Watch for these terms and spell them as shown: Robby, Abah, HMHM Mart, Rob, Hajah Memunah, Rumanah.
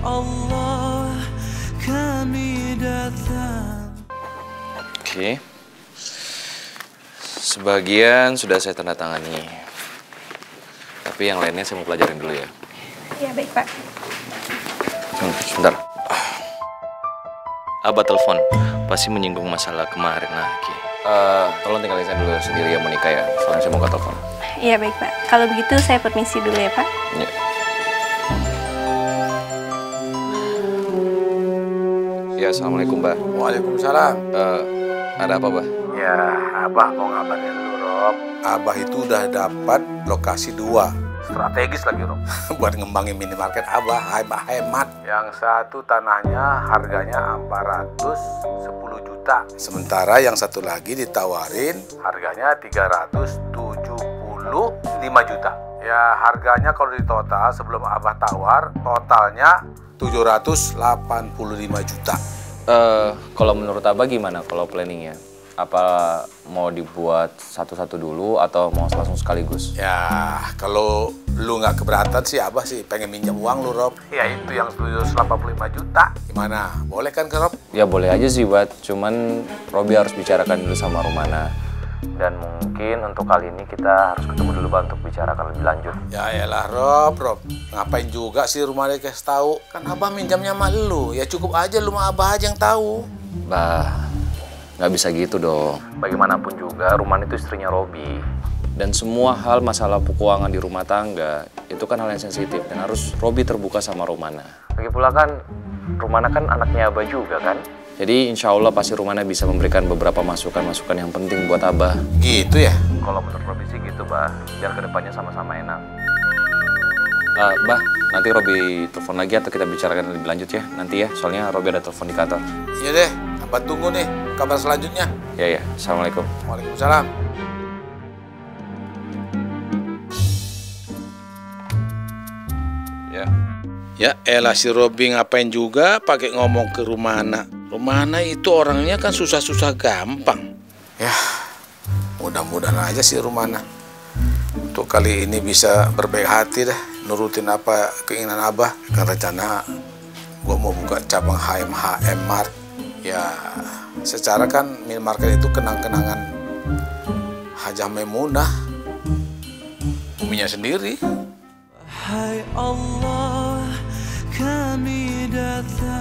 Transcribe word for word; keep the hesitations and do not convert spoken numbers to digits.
Allah kami datang. Oke, okay. Sebagian sudah saya tanda tangani, tapi yang lainnya saya mau pelajarin dulu ya. Iya baik Pak. Hmm, sebentar. Abah telepon, pasti menyinggung masalah kemarin lagi. Uh, tolong tinggalin saya dulu sendiri yang menikah ya, soalnya saya mau ke telepon. Iya baik Pak, kalau begitu saya permisi dulu ya Pak. Ya. Ya, Assalamualaikum Mbak. Waalaikumsalam. Uh, ada apa Mbak? Ya, Abah mau ngabarin dulu Rob. Abah itu udah dapat lokasi dua. Strategis lagi Rob. Buat ngembangin minimarket Abah, Abah hemat. Yang satu tanahnya harganya empat ratus sepuluh juta. Sementara yang satu lagi ditawarin harganya tiga ratus tujuh puluh lima juta. Ya harganya kalau di total sebelum Abah tawar totalnya tujuh ratus delapan puluh lima juta. Uh, kalau menurut Abah gimana kalau planningnya? Apa mau dibuat satu-satu dulu atau mau langsung sekaligus? Ya kalau lu nggak keberatan sih Abah sih pengen minjam uang lu Rob. Ya itu yang tujuh ratus delapan puluh lima juta. Gimana? Boleh kan ke Rob? Ya boleh aja sih buat. Cuman Robby harus bicarakan dulu sama Rumanah. Dan mungkin untuk kali ini kita harus ketemu dulu Pak untuk bicarakan lebih lanjut. Ya elah Rob, Rob. Ngapain juga sih Rumanah dikasih tahu? Kan Abah minjamnya sama lu. Ya cukup aja lu sama Abah aja yang tahu. Bah, nggak bisa gitu dong. Bagaimanapun juga Rumanah itu istrinya Robby. Dan semua hal masalah keuangan di rumah tangga itu kan hal yang sensitif dan harus Robby terbuka sama Rumanah. Lagi pula kan Rumanah kan anaknya Abah juga kan. Jadi insya Allah pasti Rumanah bisa memberikan beberapa masukan-masukan yang penting buat Abah. Gitu ya? Kalau menurut Robby sih gitu, Bah. Biar kedepannya sama-sama enak. Uh, bah, nanti Robby telepon lagi atau kita bicarakan lebih lanjut ya? Nanti ya, soalnya Robby ada telepon di kantor. Iya deh, Abah tunggu nih kabar selanjutnya. Ya ya, Assalamualaikum. Waalaikumsalam. Ya. Ya elah si Robby ngapain juga pakai ngomong ke Rumanah. Rumanah itu orangnya kan susah-susah gampang. Ya, mudah-mudahan aja sih Rumanah untuk kali ini bisa berbaik hati dah, nurutin apa keinginan Abah. Kan rencana gue mau buka cabang H M H M Mart. Ya, secara kan minimarket itu kenang-kenangan Hajah Memunah, uminya sendiri. Hai Allah, kami datang.